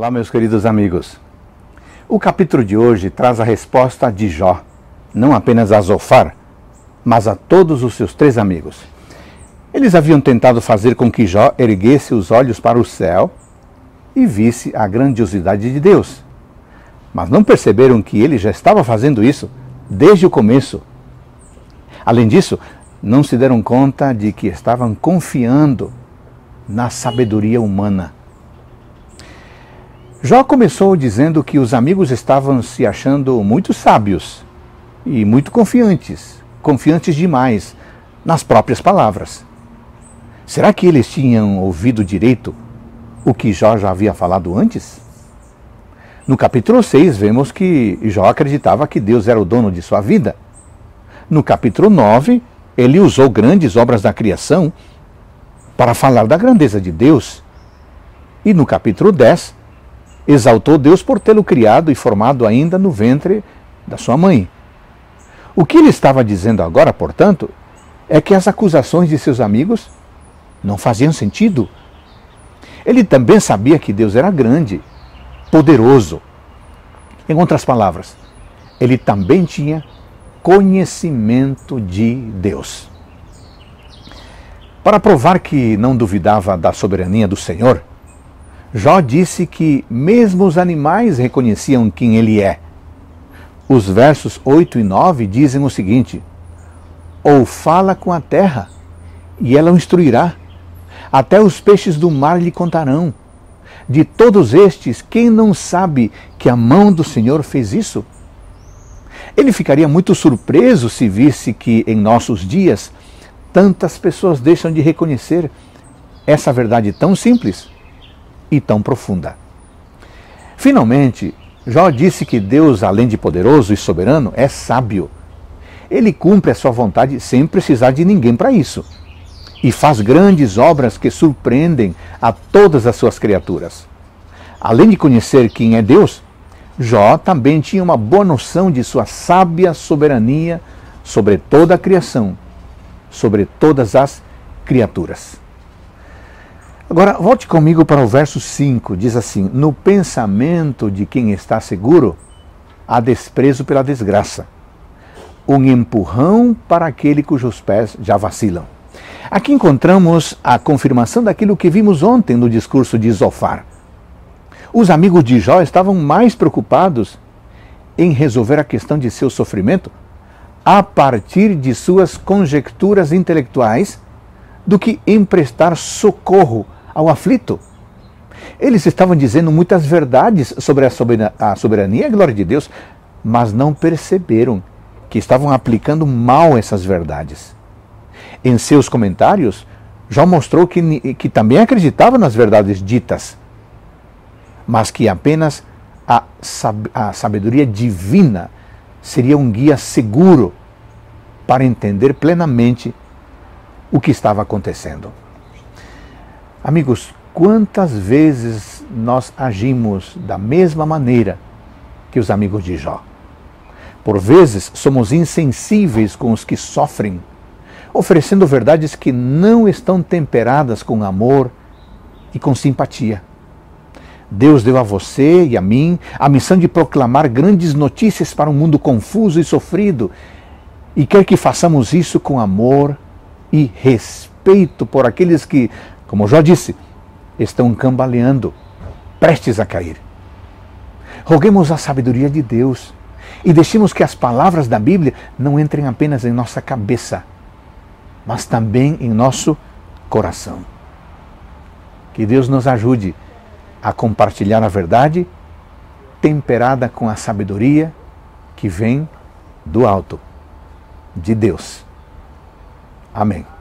Olá, meus queridos amigos. O capítulo de hoje traz a resposta de Jó, não apenas a Zofar, mas a todos os seus três amigos. Eles haviam tentado fazer com que Jó erguesse os olhos para o céu e visse a grandiosidade de Deus. Mas não perceberam que ele já estava fazendo isso desde o começo. Além disso, não se deram conta de que estavam confiando na sabedoria humana. Jó começou dizendo que os amigos estavam se achando muito sábios e muito confiantes demais nas próprias palavras. Será que eles tinham ouvido direito o que Jó já havia falado antes? No capítulo 6, vemos que Jó acreditava que Deus era o dono de sua vida. No capítulo 9, ele usou grandes obras da criação para falar da grandeza de Deus. E no capítulo 10, exaltou Deus por tê-lo criado e formado ainda no ventre da sua mãe. O que ele estava dizendo agora, portanto, é que as acusações de seus amigos não faziam sentido. Ele também sabia que Deus era grande, poderoso. Em outras palavras, ele também tinha conhecimento de Deus. Para provar que não duvidava da soberania do Senhor, Jó disse que mesmo os animais reconheciam quem ele é. Os versos 8 e 9 dizem o seguinte: ou fala com a terra, e ela o instruirá. Até os peixes do mar lhe contarão. De todos estes, quem não sabe que a mão do Senhor fez isso? Ele ficaria muito surpreso se visse que em nossos dias tantas pessoas deixam de reconhecer essa verdade tão simples e tão profunda. Finalmente, Jó disse que Deus, além de poderoso e soberano, é sábio. Ele cumpre a sua vontade sem precisar de ninguém para isso e faz grandes obras que surpreendem a todas as suas criaturas. Além de conhecer quem é Deus, Jó também tinha uma boa noção de sua sábia soberania sobre toda a criação, sobre todas as criaturas. Agora, volte comigo para o verso 5, diz assim: no pensamento de quem está seguro, há desprezo pela desgraça, um empurrão para aquele cujos pés já vacilam. Aqui encontramos a confirmação daquilo que vimos ontem no discurso de Zofar. Os amigos de Jó estavam mais preocupados em resolver a questão de seu sofrimento a partir de suas conjecturas intelectuais do que em prestar socorro ao aflito. Eles estavam dizendo muitas verdades sobre a soberania e a glória de Deus, mas não perceberam que estavam aplicando mal essas verdades. Em seus comentários, Jó mostrou que também acreditava nas verdades ditas, mas que apenas a sabedoria divina seria um guia seguro para entender plenamente o que estava acontecendo. Amigos, quantas vezes nós agimos da mesma maneira que os amigos de Jó? Por vezes somos insensíveis com os que sofrem, oferecendo verdades que não estão temperadas com amor e com simpatia. Deus deu a você e a mim a missão de proclamar grandes notícias para um mundo confuso e sofrido, e quer que façamos isso com amor e respeito por aqueles que, como Jó disse, estão cambaleando, prestes a cair. Roguemos a sabedoria de Deus e deixemos que as palavras da Bíblia não entrem apenas em nossa cabeça, mas também em nosso coração. Que Deus nos ajude a compartilhar a verdade temperada com a sabedoria que vem do alto, de Deus. Amém.